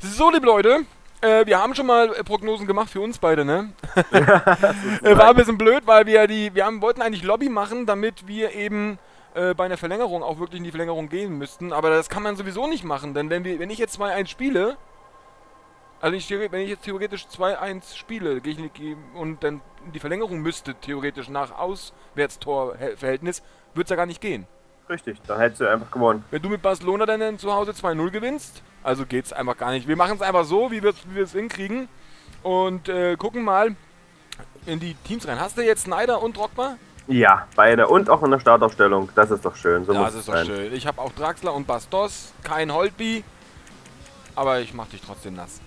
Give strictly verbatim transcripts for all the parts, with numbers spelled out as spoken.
So, liebe Leute, äh, wir haben schon mal Prognosen gemacht für uns beide, ne? Ja, war ein bisschen blöd, weil wir die, wir haben, wollten eigentlich Lobby machen, damit wir eben äh, bei einer Verlängerung auch wirklich in die Verlängerung gehen müssten. Aber das kann man sowieso nicht machen, denn wenn, wir, wenn ich jetzt zwei eins spiele, also ich, wenn ich jetzt theoretisch zwei eins spiele gehe ich, und dann die Verlängerung müsste theoretisch nach Auswärtstorverhältnis, würde es ja gar nicht gehen. Richtig, dann hättest du einfach gewonnen. Wenn du mit Barcelona dann zu Hause zwei null gewinnst, also geht's einfach gar nicht. Wir machen es einfach so, wie wir es hinkriegen und äh, gucken mal in die Teams rein. Hast du jetzt Sneijder und Drogba? Ja, beide und auch in der Startaufstellung. Das ist doch schön. So das muss ist doch sein. Schön. Ich habe auch Draxler und Bastos, kein Holtby, aber ich mache dich trotzdem nass.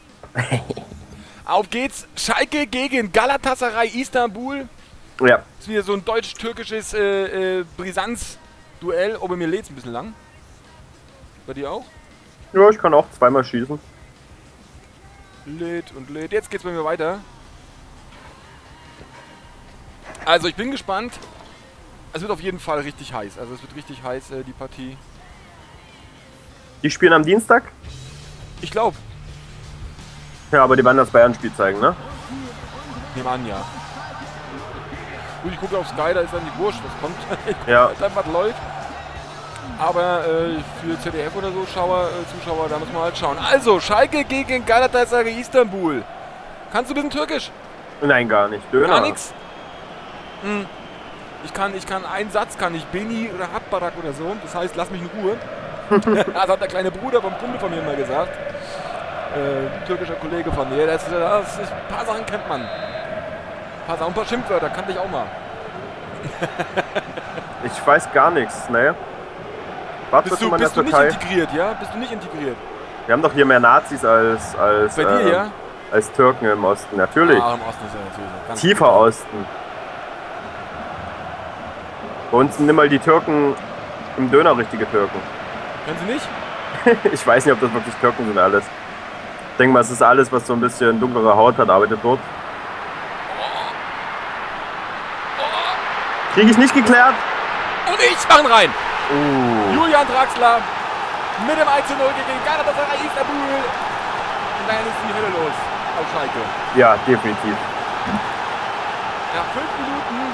Auf geht's, Schalke gegen Galatasaray Istanbul. Ja. Das ist wieder so ein deutsch-türkisches äh, äh, Brisanz. Duell, aber mir lädt's ein bisschen lang. Bei dir auch? Ja, ich kann auch zweimal schießen. Lädt und lädt. Jetzt geht's bei mir weiter. Also ich bin gespannt. Es wird auf jeden Fall richtig heiß. Also es wird richtig heiß, äh, die Partie. Die spielen am Dienstag? Ich glaube. Ja, aber die werden das Bayern-Spiel zeigen, ne? Nehmen an, ja. Gut, ich gucke auf Sky, da ist dann die Wurscht, was kommt. Ja. Da ist einfach was läuft. Aber äh, für Z D F oder so Schauer, äh, Zuschauer, da muss man halt schauen. Also, Schalke gegen Galatasaray Istanbul. Kannst du ein bisschen Türkisch? Nein, gar nicht. Döner. Gar nichts? Hm. Ich kann, ich kann, einen Satz kann ich, Beni oder Habbarak oder so. Das heißt, lass mich in Ruhe. Das hat der kleine Bruder vom Kumpel von mir mal gesagt. Äh, türkischer Kollege von mir. Das, das ist, ein paar Sachen kennt man. Pass auf, ein paar Schimpfwörter, kannte ich auch mal. Ich weiß gar nichts, ne? Warst bist du, du, in bist der du Türkei? Nicht integriert, ja? Bist du nicht integriert? Wir haben doch hier mehr Nazis als, als, bei dir, äh, ja? als Türken im Osten, natürlich. Ah, im Osten ist ja natürlich. Ganz Tiefer gut. Osten. Bei uns sind immer die Türken im Döner richtige Türken. Können sie nicht? Ich weiß nicht, ob das wirklich Türken sind alles. Ich denke mal, es ist alles, was so ein bisschen dunklere Haut hat, arbeitet dort. Kriege ich nicht geklärt. Und ich machen rein. Uh. Julian Draxler mit dem eins zu null gegen Galatasaray Istanbul. Und dann ist die Hölle los auf Schalke. Ja, definitiv. Nach fünf Minuten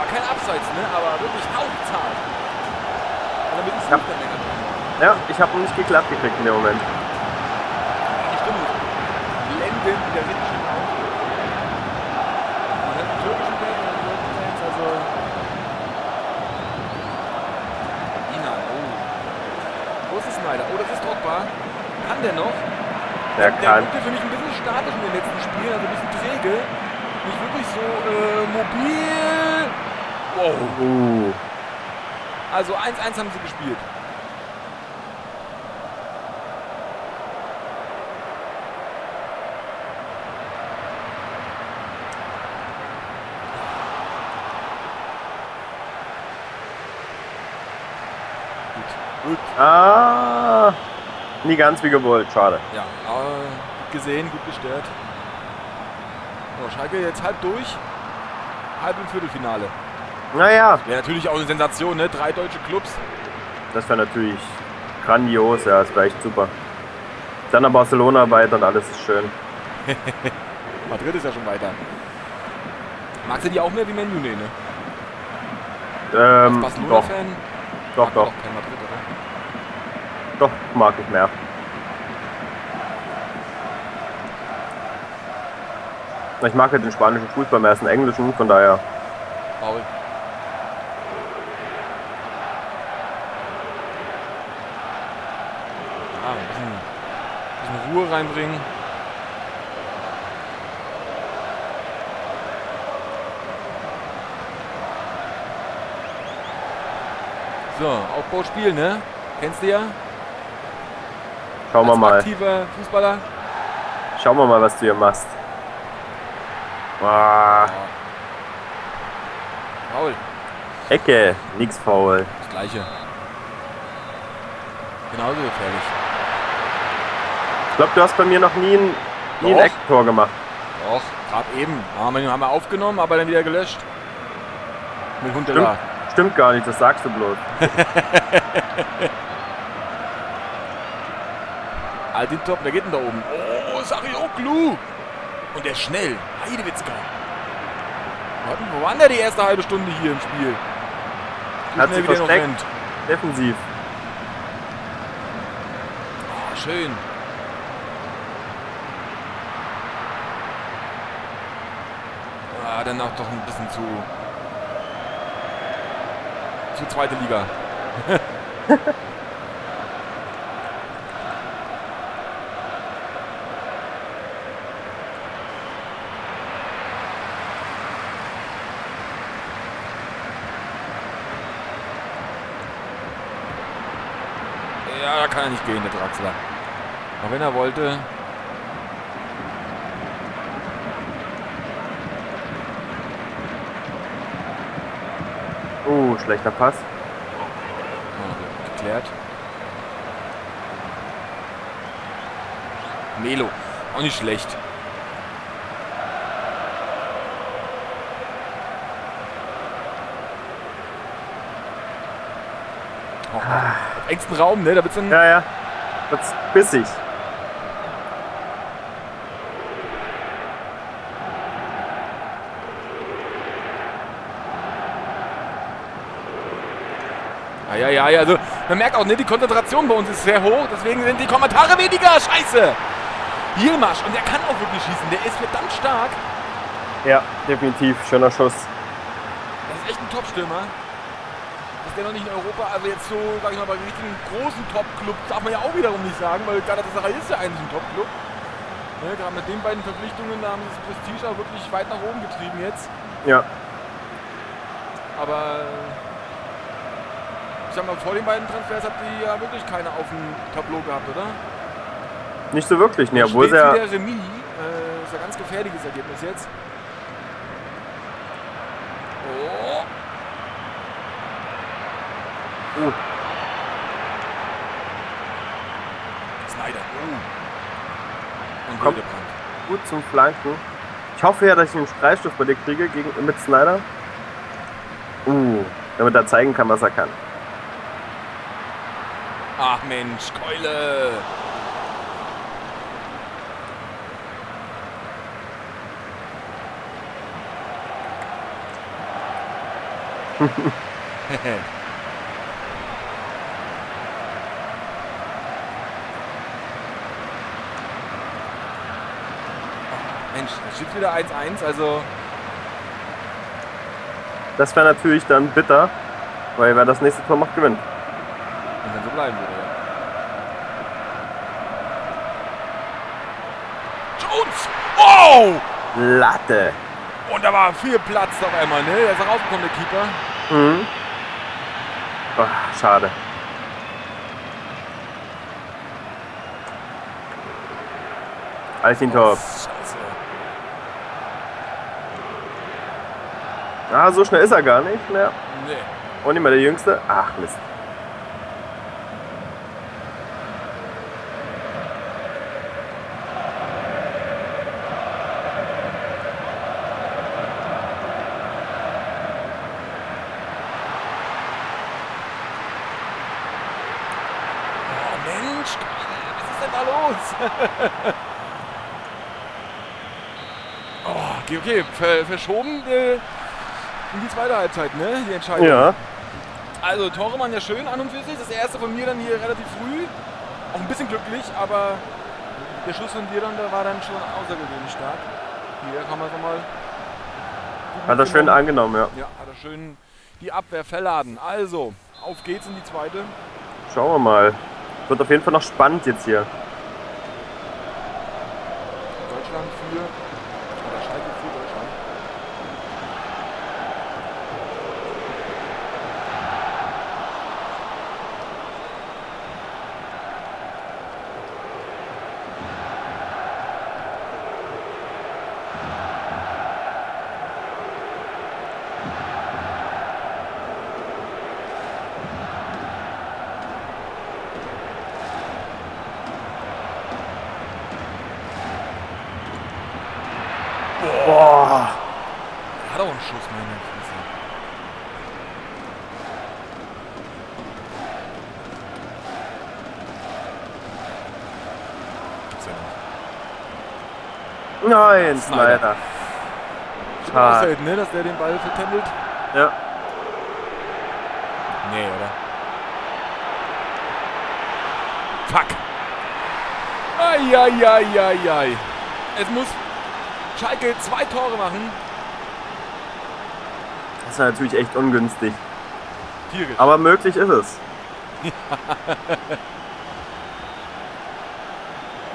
war kein Abseits, ne? Aber wirklich Hauptzahl. Und damit ist es nicht länger dran. Ja, ich habe nicht geklappt gekriegt in dem Moment. Die Stimme. Blenden in der Mitte. Oh, das ist Drogba. Kann der noch? Der, der kann. Der wirkte für mich ein bisschen statisch in den letzten Spielen, also ein bisschen träge. Nicht wirklich so äh, mobil. Wow. Uh. Also eins eins haben sie gespielt. Gut. Ah, nie ganz wie gewollt, schade. Ja, aber gut gesehen, gut gestört. So, Schalke jetzt halb durch, halb im Viertelfinale. Naja. Wäre natürlich auch eine Sensation, ne? Drei deutsche Clubs. Das wäre natürlich grandios, ja, das wäre echt super. Dann nach Barcelona weiter und alles ist schön. Madrid ist ja schon weiter. Magst du die auch mehr wie Menu, ne? Ähm, Barcelona-Fan? Doch, doch. Doch. Doch, mag ich mehr. Ich mag halt den spanischen Fußball mehr als den englischen, von daher. Paul. Ja, ein bisschen, ein bisschen Ruhe reinbringen. So, Aufbauspiel, ne? Kennst du ja? Schauen wir mal. Aktiver Fußballer. Schauen wir mal, was du hier machst. Ah. Faul. Ecke, nix faul. Das gleiche. Genauso gefährlich. Ich glaube, du hast bei mir noch nie ein, nie ein Ecktor gemacht. Doch, gerade eben. Haben wir aufgenommen, aber dann wieder gelöscht. Mit Hund da. Stimmt gar nicht, das sagst du bloß. Altintop, wer geht denn da oben? Oh, Sarıoğlu! Und der schnell. Heidewitzka. Warten, wo waren der die erste halbe Stunde hier im Spiel? Hat sich versteckt. Defensiv. Oh, schön. Ah, danach doch ein bisschen zu... zu zweite Liga. Ja, da kann er nicht gehen, der Draxler. Auch wenn er wollte. Oh, schlechter Pass. Oh, geklärt. Melo. Auch nicht schlecht. Oh, ah. Engsten Raum, ne? Da wird's dann. Ja, ja. Wird's bissig. Ja, ja, ja, also man merkt auch, ne, die Konzentration bei uns ist sehr hoch, deswegen sind die Kommentare weniger. Scheiße! Gilmasch, und der kann auch wirklich schießen, der ist verdammt stark. Ja, definitiv, schöner Schuss. Das ist echt ein Top-Stürmer. Ist der noch nicht in Europa, also jetzt so, sag ich mal, bei richtigen großen Top-Club, darf man ja auch wiederum nicht sagen, weil Galatasaray ist ja eigentlich ein Top-Club. Ne, gerade mit den beiden Verpflichtungen, da haben sie das Prestige auch wirklich weit nach oben getrieben jetzt. Ja. Aber... ich sag mal, vor den beiden Transfers habt ihr ja wirklich keine auf dem Tableau gehabt, oder? Nicht so wirklich, ne, obwohl es ja... der Remis, äh, ist ein ganz gefährliches Ergebnis jetzt. Oh. Oh. Sneijder. Oh. Und kommt gut zum Flanken. Ich hoffe ja, dass ich einen Freistoß bei dir kriege gegen, mit Sneijder. Uh, damit er zeigen kann, was er kann. Ach Mensch, Keule! Mensch, da steht wieder eins eins, also... das wäre natürlich dann bitter, weil wer das nächste Tor macht, gewinnt. Und dann so bleiben würde, ja. Jones! Wow! Latte! Und da war viel Platz auf einmal, ne? Da ist er rausgekommen, der Keeper. Mhm. Oh, schade. Altintop. Oh, ah, so schnell ist er gar nicht mehr. Nee. Und nicht mehr der Jüngste. Ach, Mist. Mensch, was ist denn da los? Oh, okay, okay. Ver, verschoben äh, in die zweite Halbzeit, ne? Die Entscheidung. Ja. Also, Tore waren ja schön an und für sich. Das erste von mir dann hier relativ früh. Auch ein bisschen glücklich, aber der Schuss von dir dann, da war dann schon außergewöhnlich stark. Hier kann man es nochmal. Hat er schön angenommen, ja. Ja, hat er schön die Abwehr verladen. Also, auf geht's in die zweite. Schauen wir mal. Wird auf jeden Fall noch spannend jetzt hier. Deutschland für... oder Schalke für Deutschland. Boah! Hat auch einen Schuss, meine Füße. hundertachtzig. Nein, Sneijder. Schon auch selten, ne, dass der den Ball vertändelt. Ja. Nee, oder? Fuck. Eieieiei. Es muss Schalke zwei Tore machen. Das ist natürlich echt ungünstig. Aber möglich ist es.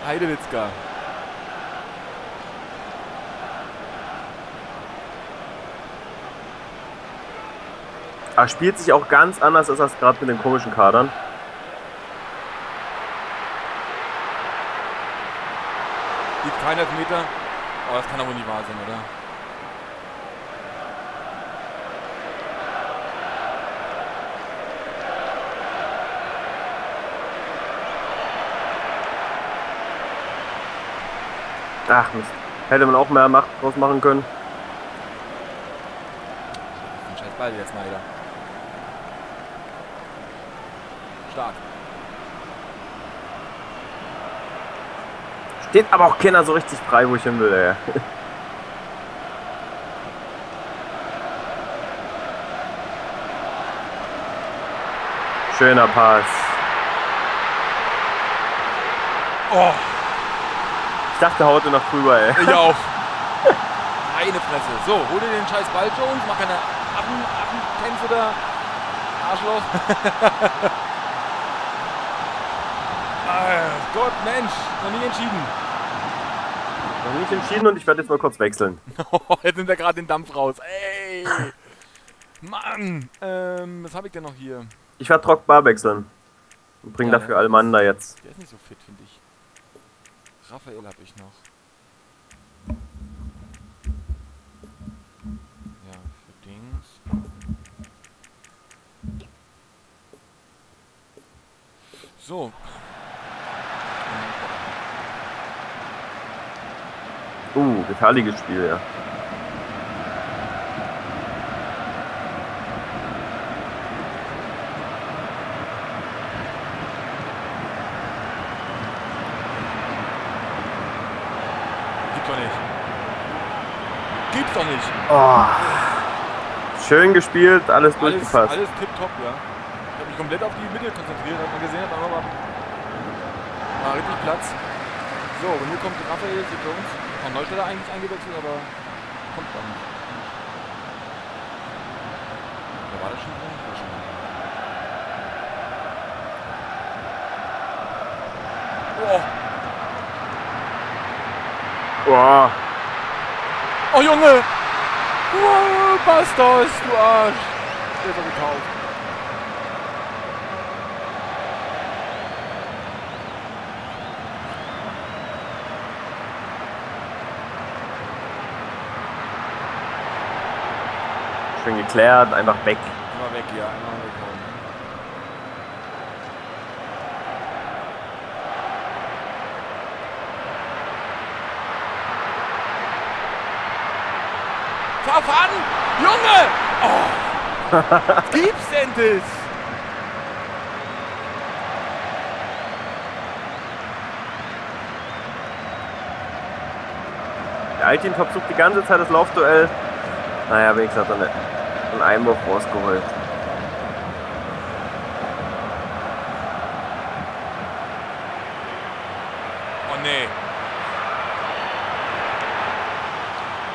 Heidewitzka. Er spielt sich auch ganz anders als das gerade mit den komischen Kadern. Die dreihundert Meter. Aber das kann doch wohl nicht wahr sein, oder? Ach Mist. Hätte man auch mehr Macht draus machen können. Scheiß Ball jetzt mal wieder. Stark. Steht aber auch keiner so richtig frei, wo ich hin will, ey. Schöner Pass. Oh. Ich dachte, haut er noch drüber, ey. Ich auch. Eine Fresse. So, hol dir den scheiß Ball, Jones. Mach keine Affen, Affenkämpfe oder Arschloch. Ach Gott, Mensch. Noch nie entschieden. Noch nicht entschieden und ich werde jetzt mal kurz wechseln. Jetzt nimmt er gerade den Dampf raus. Ey. Mann. Ähm, was habe ich denn noch hier? Ich werde Drogba wechseln. Und bringe ja, dafür Almander jetzt. Der ist nicht so fit, finde ich. Raphael habe ich noch. Ja, für Dings. So. Uh, gefährliches Spiel, ja. Doch nicht. Oh. Schön gespielt, alles, alles durchgepasst. Alles tipptopp, ja. Ich habe mich komplett auf die Mitte konzentriert, hat man gesehen, hat man mal richtig Platz. So, und hier kommt Raphael zu uns. Von Neustädter eigentlich eingewechselt, aber kommt dann nicht. Da war das schon drin? Da war schon drin. Boah. Boah. Oh Junge! Wow, Bastos, du Arsch! Der ist doch gekauft. Schön geklärt, einfach weg. Immer weg, ja, einmal weg. An! Junge! Oh! Was gibt's denn das? Der Altintop versucht die ganze Zeit das Laufduell. Naja, wenigstens hat er einen Einwurf rausgeholt. Oh nee.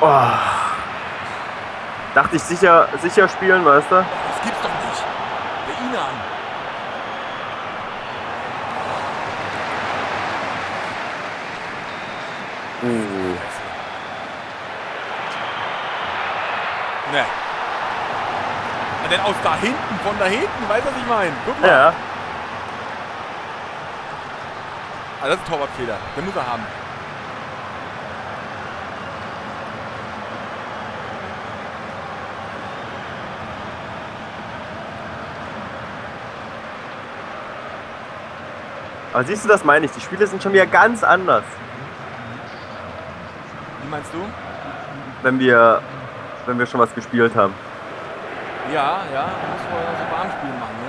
Oh. Dachte ich sicher, sicher spielen, weißt du? Das gibt's doch nicht. Der Ina an. Uh. Ne. Denn aus da hinten, von da hinten, weißt du, was ich meine? Guck mal. Ja. Ah, das ist ein Torwartfehler. Den muss er haben. Aber siehst du, das meine ich. Die Spiele sind schon wieder ganz anders. Wie meinst du? Wenn wir, wenn wir schon was gespielt haben. Ja, ja. Du musst vorher so warm spielen machen, ne?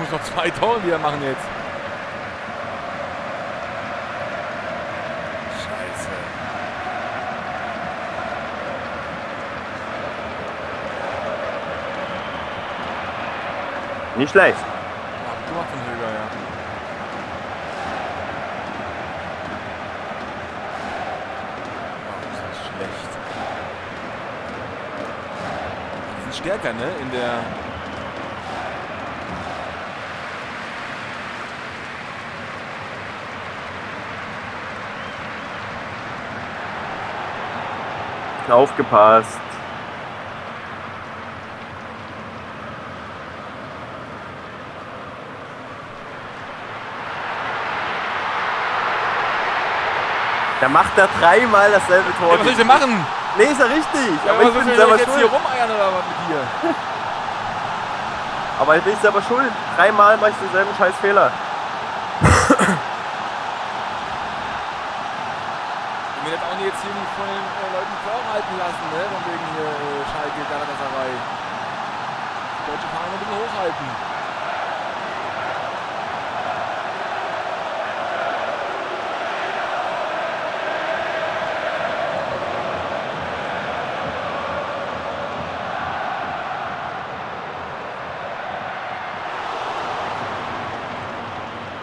muss noch zwei Tore wieder machen jetzt. Scheiße. Nicht schlecht. Ach, du machst den Höger, ja. Das ist schlecht. Die sind stärker, ne? In der... Aufgepasst. Da macht er dreimal dasselbe Tor. Hey, was soll ich denn machen? Nee, ist ja richtig. Ja, aber ich bin selber jetzt schuld. Hier rumeiern oder was mit dir? Aber ich bin selber schuld. Dreimal mache ich denselben scheiß Fehler. Wir hätten auch nicht jetzt hier von den äh, Leuten vorhalten lassen, ne? Von wegen hier äh, Schalke, Galatasaray. Die deutsche Fahne ein bisschen hochhalten.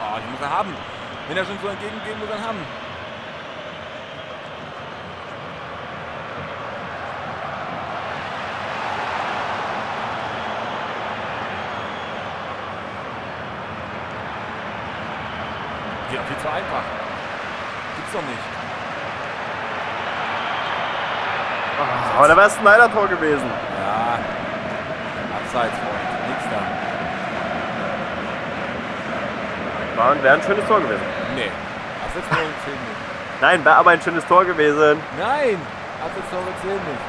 Oh, den muss er haben. Wenn er schon so entgegengehen, muss er haben. Ja, viel zu einfach. Gibt's doch nicht. Ach, aber da wäre es ein Sneijder-Tor gewesen. Ja. Abseits, Freund. Nix da. War und wäre ein schönes Tor gewesen. Nee. Abseits-Tor zählt nicht. Nein, wäre aber ein schönes Tor gewesen. Nein. Abseits-Tor zählt nicht.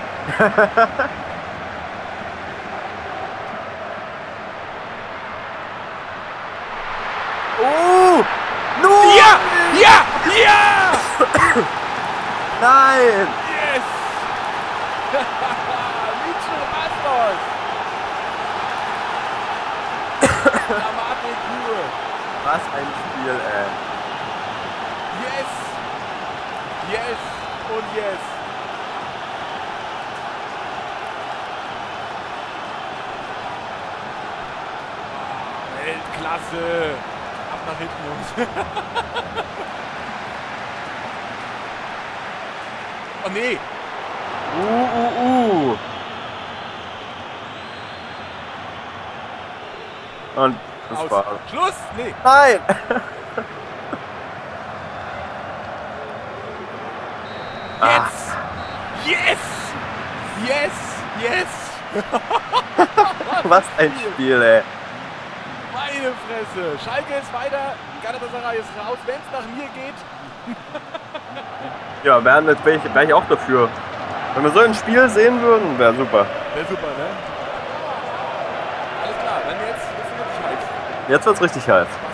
Ja! Nein! Yes! Mitchell Bastos! Was ein Spiel, ey! Yes! Yes! Und yes! Weltklasse! Ab nach hinten, Jungs! Oh nee! Uh, uh, uh! Und das Aus. War... Schluss! Nee! Nein! Yes! Yes! Yes! Yes! Was ein Spiel, ey! Meine Fresse! Schalke ist weiter, Galatasaray ist raus, wenn es nach mir geht! Ja, wären jetzt welche gleich auch dafür. Wenn wir so ein Spiel sehen würden, wäre super. Wäre super, ne? Alles klar, dann jetzt wird's richtig heiß. Jetzt wird's richtig heiß.